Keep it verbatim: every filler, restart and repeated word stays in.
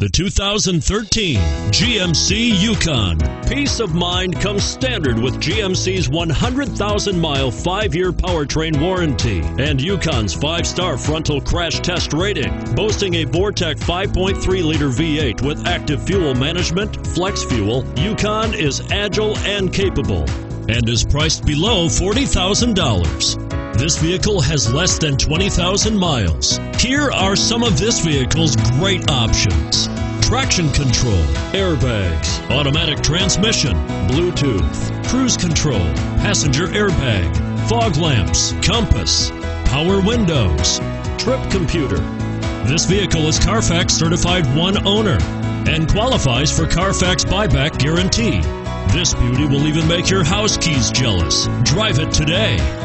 The two thousand thirteen G M C Yukon. Peace of mind comes standard with G M C's one hundred thousand mile five year powertrain warranty and Yukon's five star frontal crash test rating. Boasting a Vortec five point three liter V eight with active fuel management, flex fuel, Yukon is agile and capable and is priced below forty thousand dollars. This vehicle has less than twenty thousand miles. Here are some of this vehicle's great options: traction control, airbags, automatic transmission, Bluetooth, cruise control, passenger airbag, fog lamps, compass, power windows, trip computer. This vehicle is Carfax certified one owner and qualifies for Carfax buyback guarantee. This beauty will even make your house keys jealous. Drive it today.